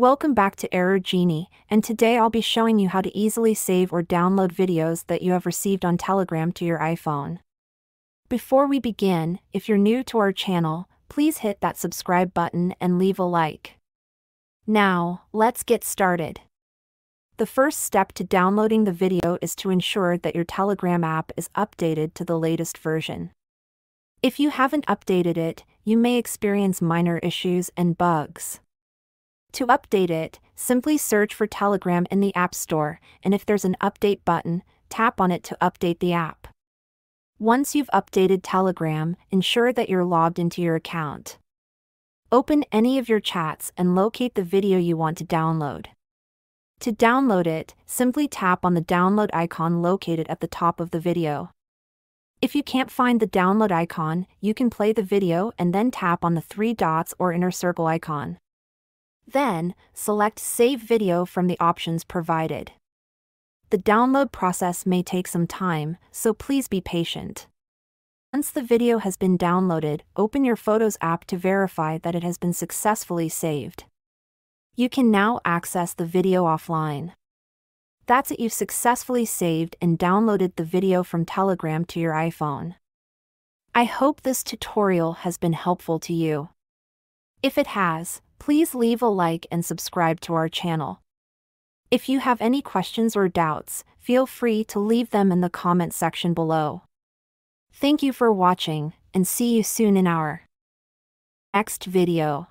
Welcome back to Error Genie, and today I'll be showing you how to easily save or download videos that you have received on Telegram to your iPhone. Before we begin, if you're new to our channel, please hit that subscribe button and leave a like. Now, let's get started. The first step to downloading the video is to ensure that your Telegram app is updated to the latest version. If you haven't updated it, you may experience minor issues and bugs. To update it, simply search for Telegram in the App Store, and if there's an update button, tap on it to update the app. Once you've updated Telegram, ensure that you're logged into your account. Open any of your chats and locate the video you want to download. To download it, simply tap on the download icon located at the top of the video. If you can't find the download icon, you can play the video and then tap on the three dots or inner circle icon. Then, select Save Video from the options provided. The download process may take some time, so please be patient. Once the video has been downloaded, open your Photos app to verify that it has been successfully saved. You can now access the video offline. That's it, you've successfully saved and downloaded the video from Telegram to your iPhone. I hope this tutorial has been helpful to you. If it has, please leave a like and subscribe to our channel. If you have any questions or doubts, feel free to leave them in the comment section below. Thank you for watching, and see you soon in our next video.